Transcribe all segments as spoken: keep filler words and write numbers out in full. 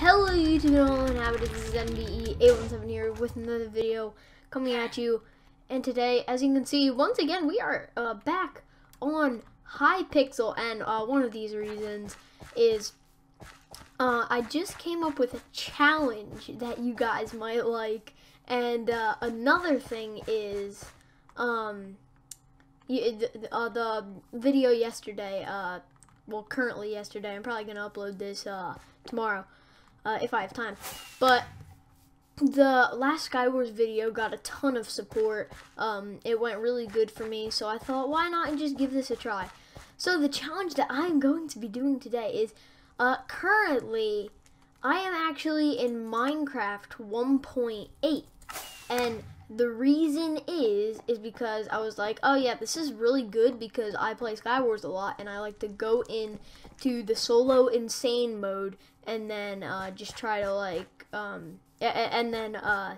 Hello YouTube and all inhabitants, this is M B E eight one seven here with another video coming at you, and today, as you can see, once again we are uh, back on Hypixel, and uh, one of these reasons is uh, I just came up with a challenge that you guys might like, and uh, another thing is um, you, uh, the video yesterday, uh, well currently yesterday, I'm probably going to upload this uh, tomorrow. Uh, if I have time, but the last SkyWars video got a ton of support. Um, it went really good for me, so I thought, why not just give this a try? So the challenge that I'm going to be doing today is, uh, currently, I am actually in Minecraft one point eight, and the reason is, is because I was like, oh yeah, this is really good because I play SkyWars a lot, and I like to go in to the solo insane mode, and then, uh, just try to, like, um, and then, uh,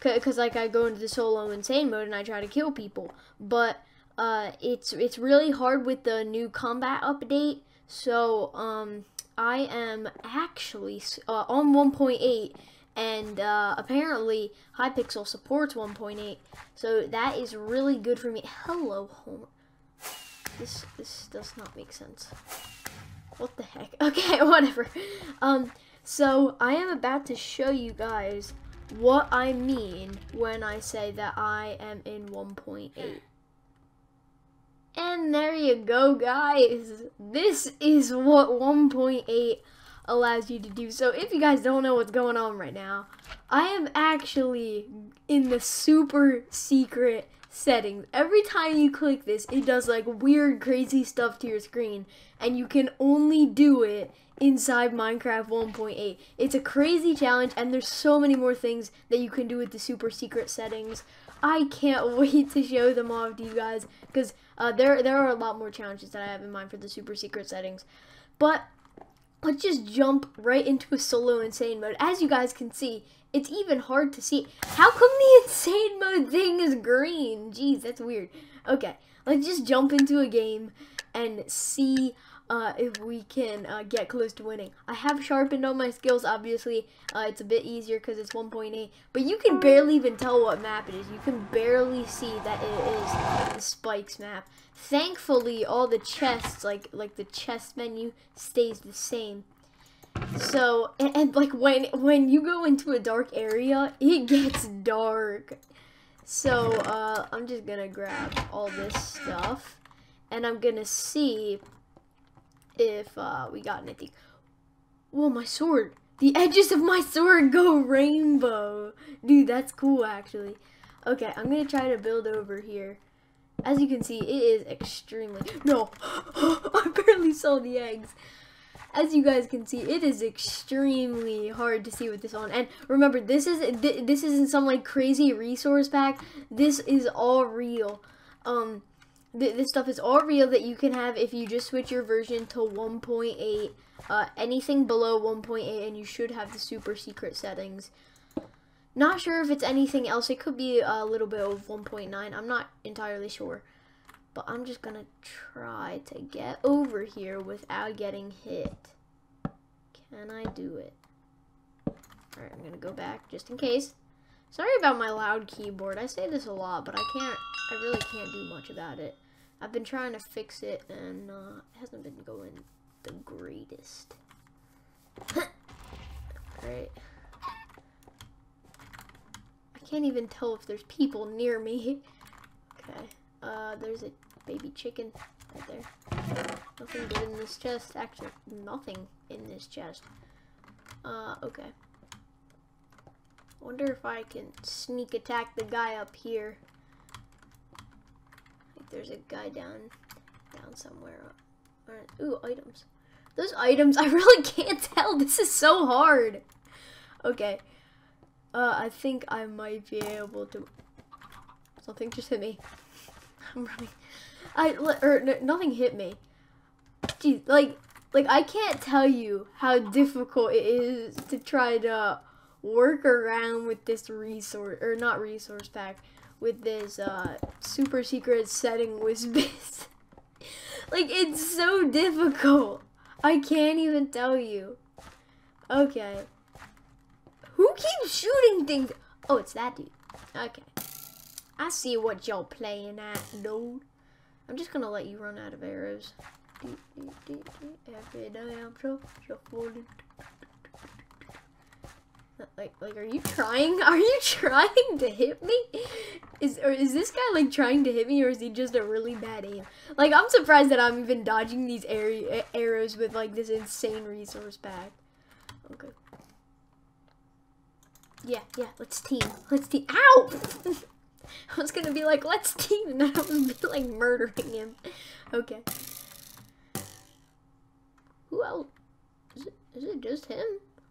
cause, like, I go into the solo insane mode, and I try to kill people, but, uh, it's, it's really hard with the new combat update, so, um, I am actually, uh, on one point eight, and uh, apparently Hypixel supports one point eight, so that is really good for me. Hello, home. This this does not make sense. What the heck? Okay, whatever. Um, so I am about to show you guys what I mean when I say that I am in one point eight. And there you go, guys. This is what one point eight. allows you to do. So if you guys don't know what's going on right now, I am actually in the super secret settings. Every time you click this, it does like weird crazy stuff to your screen, and you can only do it inside Minecraft one point eight. It's a crazy challenge, and there's so many more things that you can do with the super secret settings. I can't wait to show them off to you guys, because uh, there, there are a lot more challenges that I have in mind for the super secret settings. But let's just jump right into a solo insane mode. As you guys can see, it's even hard to see. How come the insane mode thing is green? Jeez, that's weird. Okay, let's just jump into a game and see uh, if we can uh, get close to winning. I have sharpened all my skills, obviously. Uh, it's a bit easier because it's one point eight, but you can barely even tell what map it is. You can barely see that it is the Spikes map. Thankfully, all the chests, like like the chest menu, stays the same. So, and, and like when when you go into a dark area, it gets dark. So, uh, I'm just gonna grab all this stuff, and I'm gonna see if uh, we got anything. Whoa, my sword! The edges of my sword go rainbow, dude. That's cool, actually. Okay, I'm gonna try to build over here. As you can see, it is extremely... No! I barely saw the eggs. As you guys can see, it is extremely hard to see with this on. And remember, this, is, th this isn't some, like, crazy resource pack. This is all real. Um, th this stuff is all real that you can have if you just switch your version to one point eight. Uh, anything below one point eight, and you should have the super secret settings. Not sure if it's anything else. It could be a little bit of one point nine. I'm not entirely sure. But I'm just going to try to get over here without getting hit. Can I do it? Alright, I'm going to go back just in case. Sorry about my loud keyboard. I say this a lot, but I can't. I really can't do much about it. I've been trying to fix it, and uh, it hasn't been going the greatest. Alright. Can't even tell if there's people near me. Okay, uh, there's a baby chicken right there. Nothing good in this chest. Actually, nothing in this chest. Uh, okay. Wonder if I can sneak attack the guy up here. I think there's a guy down, down somewhere. Ooh, items. Those items, I really can't tell. This is so hard. Okay. Uh, I think I might be able to. Something just hit me. I'm running. I or no, nothing hit me. Jeez, like, like I can't tell you how difficult it is to try to work around with this resource or not resource pack with this uh, super secret setting whiz-biz. Like, it's so difficult. I can't even tell you. Okay. Who keeps shooting things? Oh, it's that dude. Okay. I see what y'all playing at, dude. I'm just gonna let you run out of arrows. Every day I'm so shuffling. Like, like, are you trying? Are you trying to hit me? Is or is this guy like trying to hit me, or is he just a really bad aim? Like, I'm surprised that I'm even dodging these ar arrows with like this insane resource pack. Okay. Yeah, yeah. Let's team. Let's team. Ow! I was gonna be like, let's team, and then I was like murdering him. Okay. Who else? Is it, is it just him?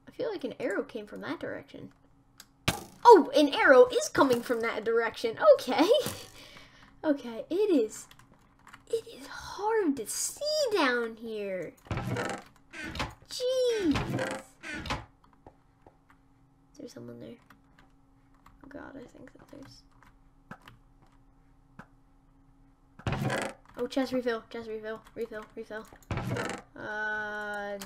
I feel like an arrow came from that direction. Oh, an arrow is coming from that direction. Okay. Okay, it is. It is hard to see down here. Jeez. Is there someone there? Oh God, I think that there's. Oh, chest refill, chest refill, refill, refill. Uh.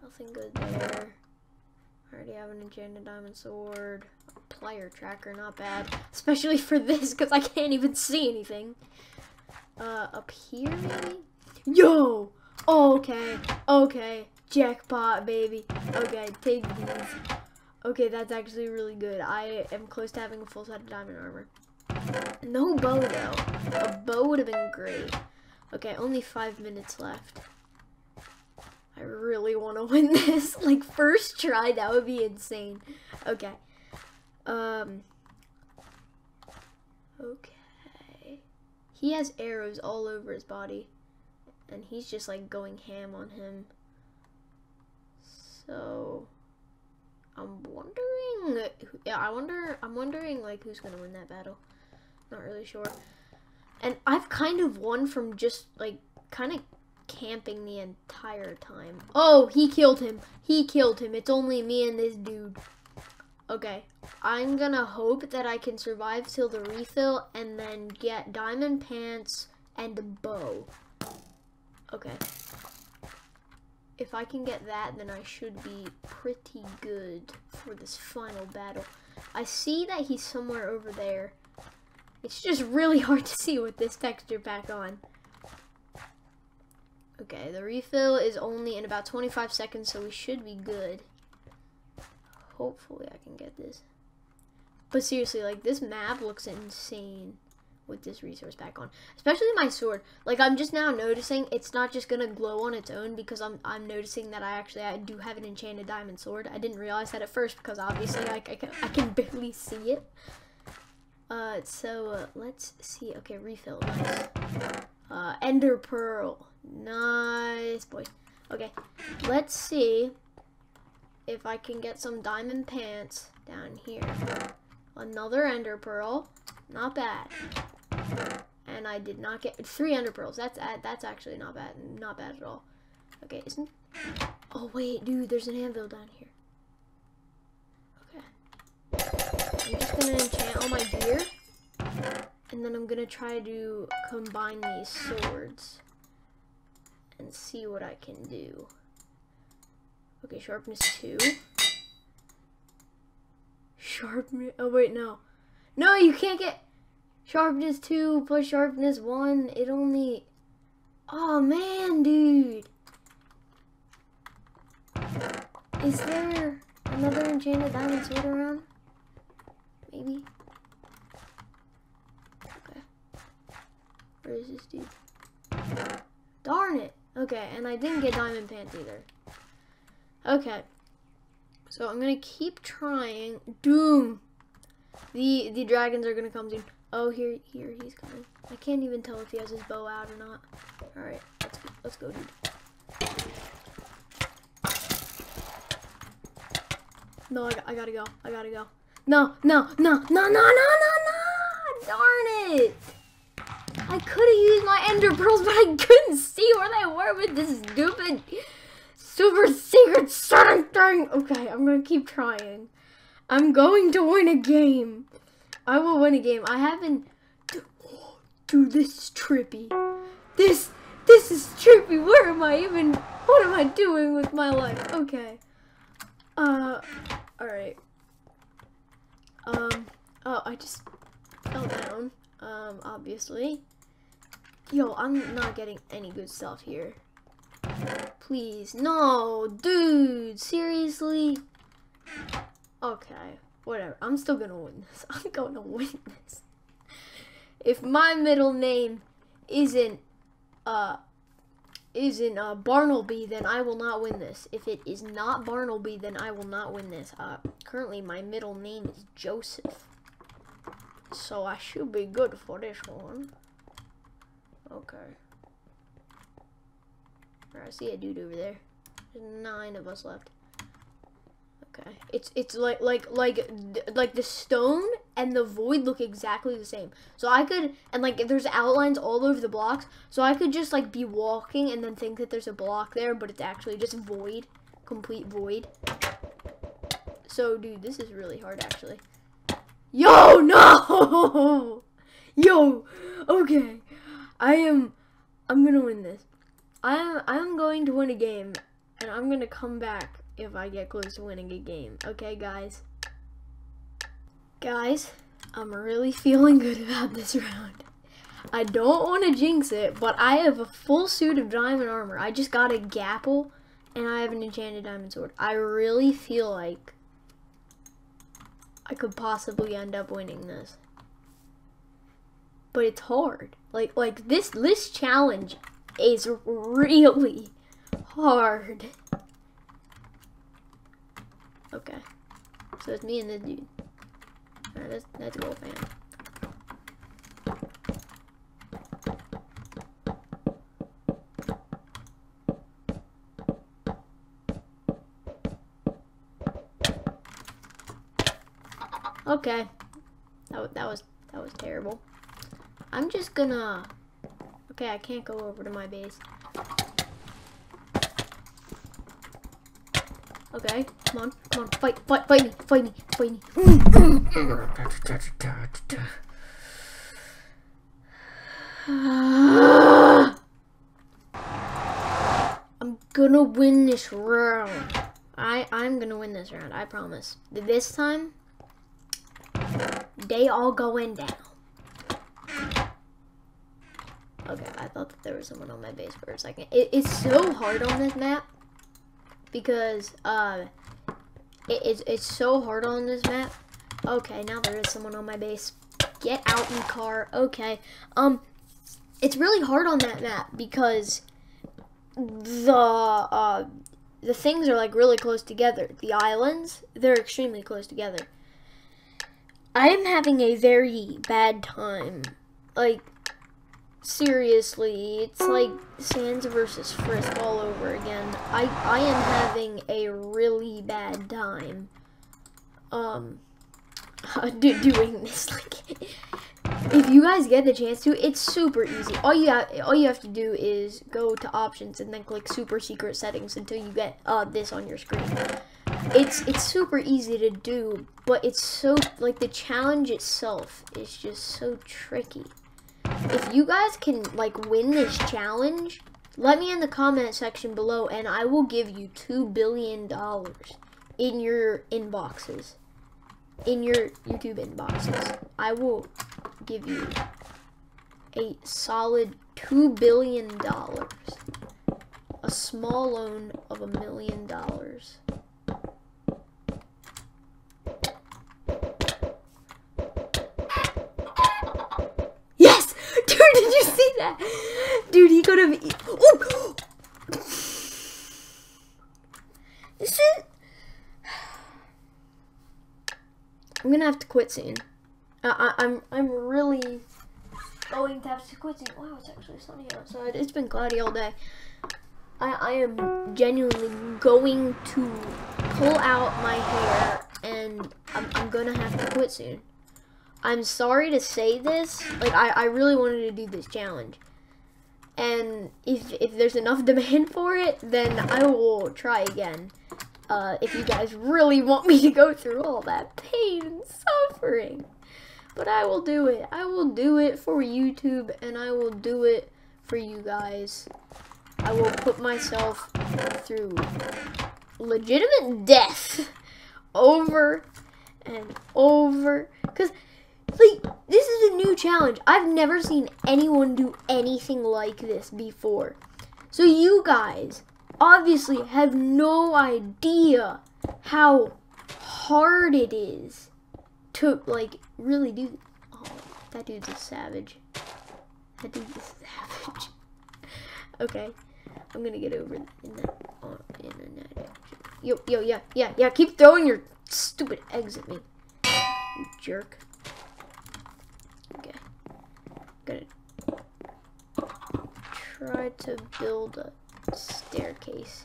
Nothing good there. I already have an enchanted diamond sword. A player tracker, not bad. Especially for this, because I can't even see anything. Uh, up here, maybe? Yo! Okay, okay. Jackpot, baby. Okay, take these. Okay, that's actually really good. I am close to having a full set of diamond armor. No bow, though. A bow would have been great. Okay, only five minutes left. I really want to win this. Like, first try, that would be insane. Okay. Um. Okay. He has arrows all over his body. And he's just, like, going ham on him. So, I'm wondering... Yeah, I wonder... I'm wondering, like, who's gonna win that battle. Not really sure. And I've kind of won from just, like, kind of... camping the entire time. Oh, he killed him. He killed him. It's only me and this dude. Okay. I'm gonna hope that I can survive till the refill and then get diamond pants and a bow. Okay. If I can get that, then I should be pretty good for this final battle. I see that he's somewhere over there. It's just really hard to see with this texture pack on. Okay, the refill is only in about twenty-five seconds, so we should be good. Hopefully I can get this. But seriously, like, this map looks insane with this resource pack on. Especially my sword. Like, I'm just now noticing it's not just gonna glow on its own because I'm, I'm noticing that I actually I do have an enchanted diamond sword. I didn't realize that at first because obviously I, I, can, I can barely see it. Uh, so, uh, let's see. Okay, refill. Nice. Uh, Ender Pearl. Nice boy. Okay, let's see if I can get some diamond pants down here. Another Ender Pearl, not bad. And I did not get three Ender Pearls. That's that's actually not bad, not bad at all. Okay, isn't? Oh wait, dude, there's an anvil down here. Okay, I'm just gonna enchant all my gear, and then I'm gonna try to combine these swords and see what I can do. Okay, sharpness two. Sharpness, oh wait, no. No, you can't get sharpness two plus sharpness one. It only, oh man, dude. Is there another enchanted diamond sword around? Maybe. Okay. Where is this dude? Darn it. Okay, and I didn't get diamond pants either. Okay. So I'm gonna keep trying. Doom. The the dragons are gonna come soon. Oh, here here he's coming. I can't even tell if he has his bow out or not. Alright, let's go let's go, dude. No, I, I gotta go. I gotta go. No, no, no, no, no, no, no, no! Darn it! I could have used my ender pearls, but I couldn't see where they were with this stupid super secret certain thing. Okay, I'm gonna keep trying. I'm going to win a game. I will win a game. I haven't. Dude, this is trippy. This This is trippy. Where am I even? What am I doing with my life? Okay. Uh, alright. Um, oh, I just fell down. Um, obviously. Yo, I'm not getting any good stuff here. Please. No, dude. Seriously? Okay. Whatever. I'm still gonna win this. I'm gonna win this. If my middle name isn't Uh, isn't uh, Barnaby, then I will not win this. If it is not Barnaby, then I will not win this. Uh, currently my middle name is Joseph, so I should be good for this one. Okay. I see a dude over there. There's nine of us left. Okay. It's it's like like like like the stone and the void look exactly the same. So I could, and like there's outlines all over the blocks. So I could just like be walking and then think that there's a block there, but it's actually just void, complete void. So dude, this is really hard actually. Yo, no. Yo. Okay. I am I'm going to win this. I am I'm going to win a game, and I'm going to come back if I get close to winning a game. Okay, guys. Guys, I'm really feeling good about this round. I don't want to jinx it, but I have a full suit of diamond armor. I just got a gapple, and I have an enchanted diamond sword. I really feel like I could possibly end up winning this. But it's hard. Like, like this, this challenge is really hard. Okay, so it's me and this dude. Alright, that's, that's a wolf fan. Okay, that, that was that was terrible. I'm just gonna. Okay, I can't go over to my base. Okay, come on, come on, fight, fight, fight me, fight me, fight me. I'm gonna win this round. I, I'm gonna win this round, I promise. This time, they all going down. Okay, I thought that there was someone on my base for a second. It, it's so hard on this map. Because uh, it, it's, it's so hard on this map. Okay, now there is someone on my base. Get out in the car. Okay. Um, it's really hard on that map because the uh, the things are like really close together. The islands, they're extremely close together. I am having a very bad time. Like, seriously, it's like Sans versus Frisk all over again. I, I am having a really bad time um, uh, do, doing this. Like, if you guys get the chance to, it's super easy. All you, have, all you have to do is go to options and then click super secret settings until you get uh, this on your screen. It's, it's super easy to do, but it's so, like the challenge itself is just so tricky. If you guys can, like, win this challenge, let me in the comment section below, and I will give you two billion dollars in your inboxes. In your YouTube inboxes. I will give you a solid two billion dollars. A small loan of a million dollars. Dude, he could have. E oh! This is. I'm gonna have to quit soon. Uh, I, I'm. I'm really going to have to quit soon. Wow, it's actually sunny outside. It's been cloudy all day. I. I am genuinely going to pull out my hair, and I'm, I'm gonna have to quit soon. I'm sorry to say this. Like, I, I really wanted to do this challenge. And if, if there's enough demand for it, then I will try again. Uh, if you guys really want me to go through all that pain and suffering. But I will do it. I will do it for YouTube, and I will do it for you guys. I will put myself through legitimate death over and over, because like this is a new challenge. I've never seen anyone do anything like this before, so you guys obviously have no idea how hard it is to like really do. Oh, that dude's a savage. That dude's a savage. Okay, I'm gonna get over in that on in that direction. Yo, yo, yeah, yeah, yeah. Keep throwing your stupid eggs at me, you jerk. Okay, gonna try to build a staircase.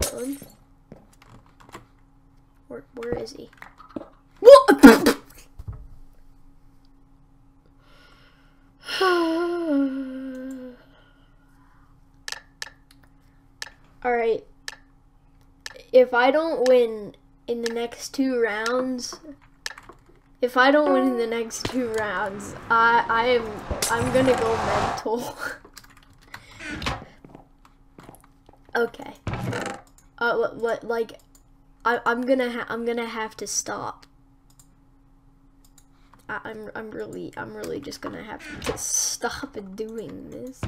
Kill him. Where, where is he? What? Alright, if I don't win in the next two rounds, if I don't win in the next two rounds, I, I am, I'm gonna go mental. Okay, uh, what, what, like, I, I'm gonna, ha I'm gonna have to stop. I, I'm, I'm really, I'm really just gonna have to stop doing this.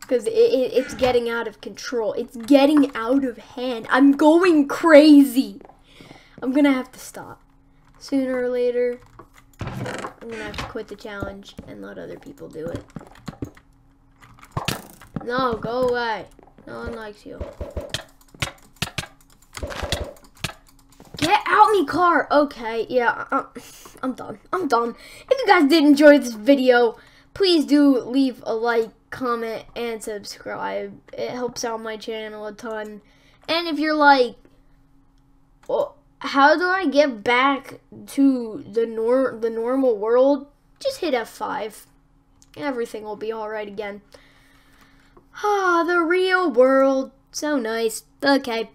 Because it, it, it's getting out of control. It's getting out of hand. I'm going crazy. I'm going to have to stop. Sooner or later, I'm going to have to quit the challenge and let other people do it. No, go away. No one likes you. Get out me car. Okay, yeah, I'm, I'm done. I'm done. If you guys did enjoy this video, please do leave a like, comment, and subscribe. It helps out my channel a ton. And if you're like, well, how do I get back to the nor the normal world? Just hit F five. Everything will be alright again. Ah, the real world. So nice. Okay.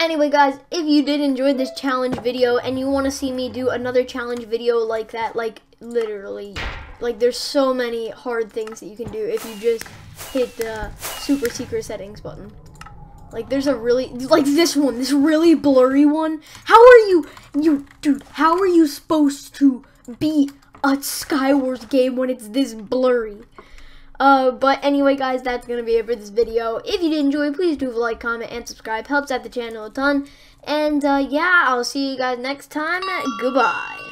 Anyway, guys, if you did enjoy this challenge video and you want to see me do another challenge video like that, like literally... Like, there's so many hard things that you can do if you just hit the super secret settings button. Like, there's a really, like this one, this really blurry one. How are you, you, dude, how are you supposed to beat a SkyWars game when it's this blurry? Uh, but anyway, guys, that's going to be it for this video. If you did enjoy, please do like, comment, and subscribe. Helps out the channel a ton. And, uh, yeah, I'll see you guys next time. Goodbye.